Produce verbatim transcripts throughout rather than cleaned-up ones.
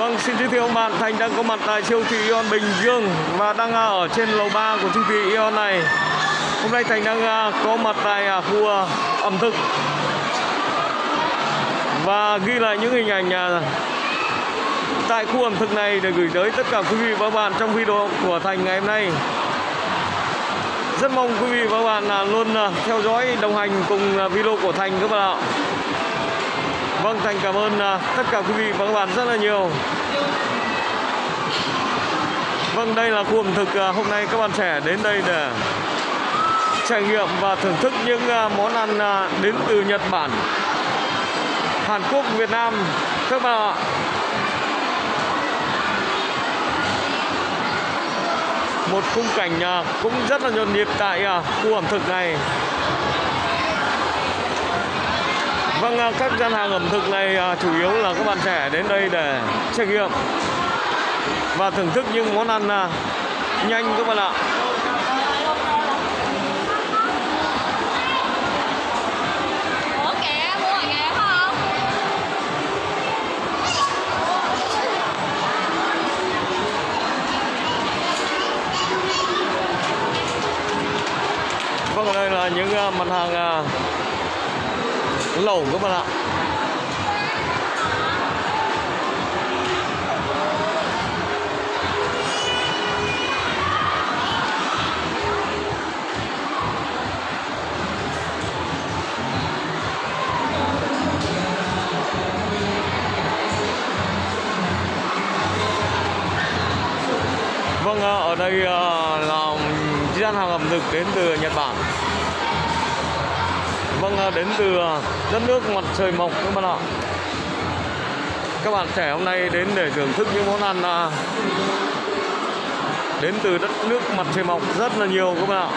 Vâng, xin giới thiệu bạn, Thành đang có mặt tại siêu thị AEON Bình Dương và đang ở trên lầu ba của siêu thị AEON này. Hôm nay Thành đang có mặt tại khu ẩm thực và ghi lại những hình ảnh tại khu ẩm thực này để gửi tới tất cả quý vị và các bạn trong video của Thành ngày hôm nay. Rất mong quý vị và các bạn luôn theo dõi, đồng hành cùng video của Thành các bạn ạ. Vâng, Thành cảm ơn tất cả quý vị và các bạn rất là nhiều. Vâng, đây là khu ẩm thực. Hôm nay các bạn trẻ đến đây để trải nghiệm và thưởng thức những món ăn đến từ Nhật Bản, Hàn Quốc, Việt Nam các bạn ạ. Một khung cảnh cũng rất là nhộn nhịp tại khu ẩm thực này. Vâng, các gian hàng ẩm thực này chủ yếu là các bạn trẻ đến đây để trải nghiệm và thưởng thức những món ăn nhanh các bạn ạ. Vâng, đây là những mặt hàng lẩu các bạn ạ. Vâng, ở đây là gian hàng ẩm thực đến từ Nhật Bản. Vâng, đến từ đất nước mặt trời mọc các bạn ạ. Các bạn trẻ hôm nay đến để thưởng thức những món ăn đến từ đất nước mặt trời mọc rất là nhiều các bạn ạ.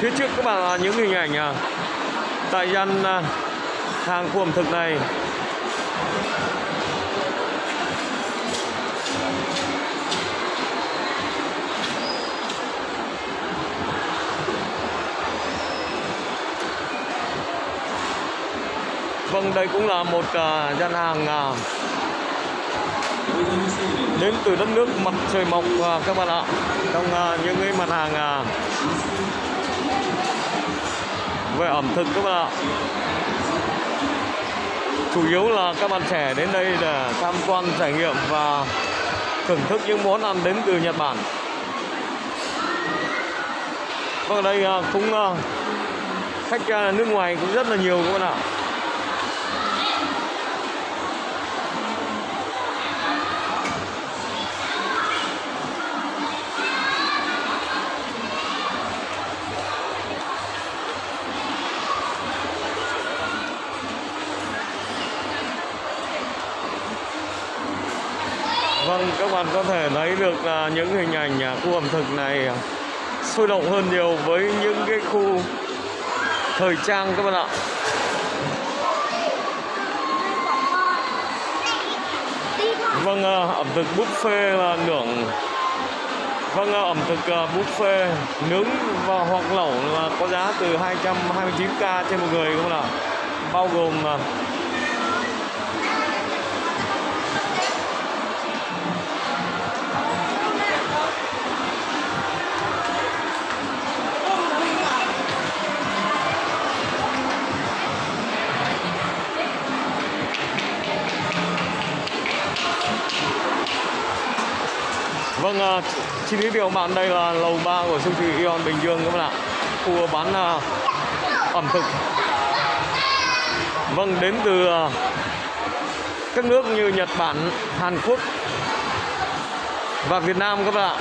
Phía trước các bạn là những hình ảnh tại gian hàng khu ẩm thực này. Vâng, đây cũng là một uh, gian hàng uh, đến từ đất nước mặt trời mọc uh, các bạn ạ. Trong uh, những cái mặt hàng uh, về ẩm thực các bạn ạ. Chủ yếu là các bạn trẻ đến đây để tham quan, trải nghiệm và thưởng thức những món ăn đến từ Nhật Bản. Vâng, ở đây uh, cũng uh, khách uh, nước ngoài cũng rất là nhiều các bạn ạ. Vâng, các bạn có thể thấy được là những hình ảnh khu ẩm thực này sôi động hơn nhiều với những cái khu thời trang các bạn ạ. Vâng, ẩm thực buffet là nướng. Vâng, ẩm thực buffet nướng và hoặc lẩu là có giá từ hai trăm hai mươi chín k trên một người các bạn ạ. Bao gồm Vâng, xin giới thiệu bạn, đây là lầu ba của siêu thị AEON Bình Dương các bạn ạ, khu bán uh, ẩm thực. Vâng, đến từ uh, các nước như Nhật Bản, Hàn Quốc và Việt Nam các bạn ạ.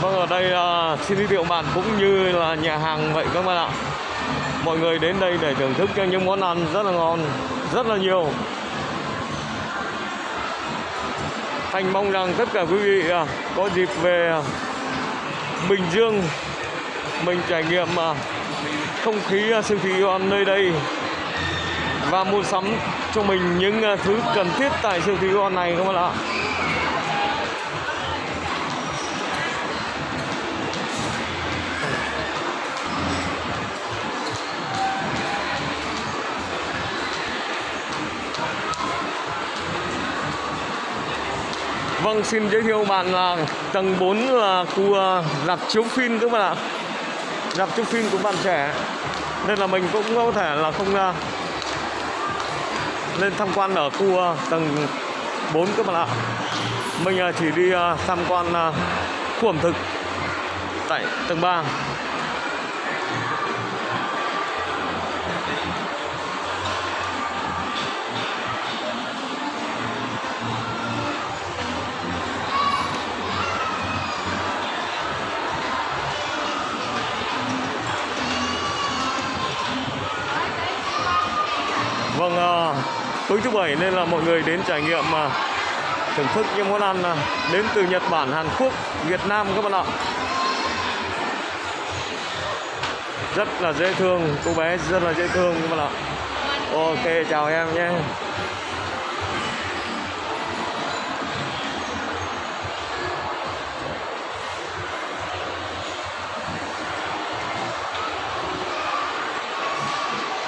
Vâng, ở đây uh, xin giới thiệu bạn cũng như là nhà hàng vậy các bạn ạ. Mọi người đến đây để thưởng thức những món ăn rất là ngon, rất là nhiều. Thành mong rằng tất cả quý vị uh, có dịp về Bình Dương mình trải nghiệm không khí siêu thị AEON nơi đây và mua sắm cho mình những thứ cần thiết tại siêu thị AEON này các bạn ạ. Vâng, xin giới thiệu bạn là tầng bốn là khu rạp chiếu phim các bạn ạ. Rạp chiếu phim của bạn trẻ nên là mình cũng có thể là không lên tham quan ở khu tầng bốn các bạn ạ. Mình chỉ đi tham quan khu ẩm thực tại tầng ba. Vâng, tối thứ bảy nên là mọi người đến trải nghiệm mà thưởng thức những món ăn đến từ Nhật Bản, Hàn Quốc, Việt Nam các bạn ạ. Rất là dễ thương, cô bé rất là dễ thương các bạn ạ. Ok, chào em nhé.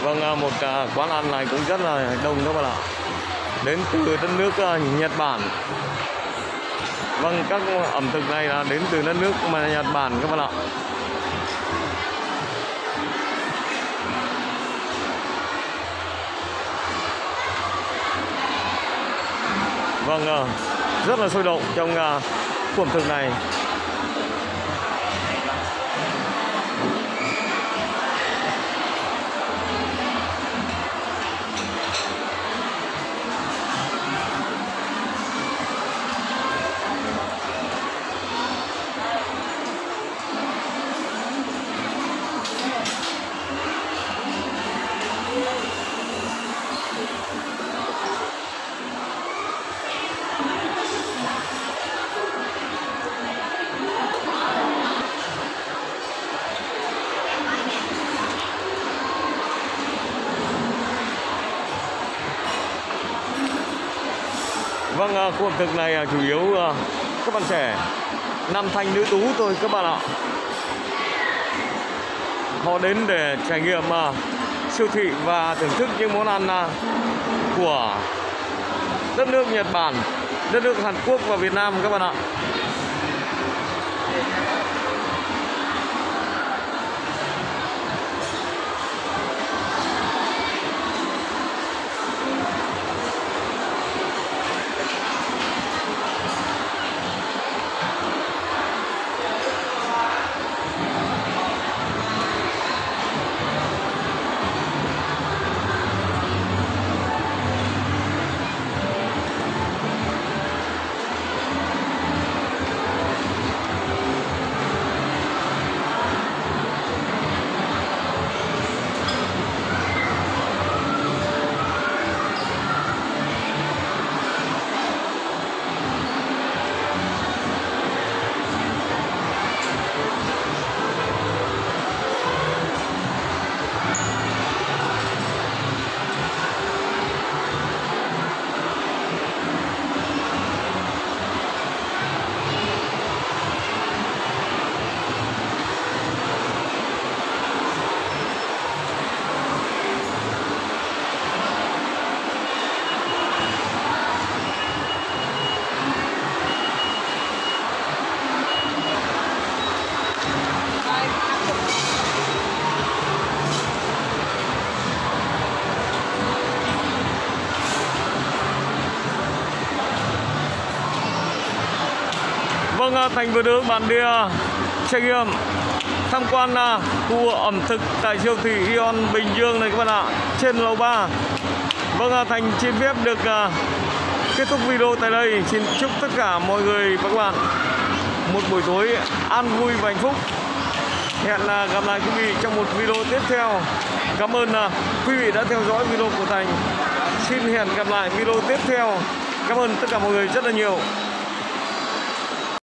Vâng, một quán ăn này cũng rất là đông các bạn ạ. Đến từ đất nước Nhật Bản. Vâng, các ẩm thực này là đến từ đất nước mà Nhật Bản các bạn ạ. Vâng, rất là sôi động trong khu ẩm thực này. Vâng, khu ẩm thực này chủ yếu các bạn trẻ nam thanh nữ tú thôi các bạn ạ. Họ đến để trải nghiệm siêu thị và thưởng thức những món ăn của đất nước Nhật Bản, đất nước Hàn Quốc và Việt Nam các bạn ạ. Vâng, Thành vừa đưa bạn đi uh, trải nghiệm tham quan uh, khu ẩm thực tại siêu thị AEON Bình Dương này các bạn ạ, trên lầu ba. Vâng, uh, Thành xin phép được uh, kết thúc video tại đây. Xin chúc tất cả mọi người và các bạn một buổi tối an vui và hạnh phúc. Hẹn uh, gặp lại quý vị trong một video tiếp theo. Cảm ơn uh, quý vị đã theo dõi video của Thành. Xin hẹn gặp lại video tiếp theo. Cảm ơn tất cả mọi người rất là nhiều.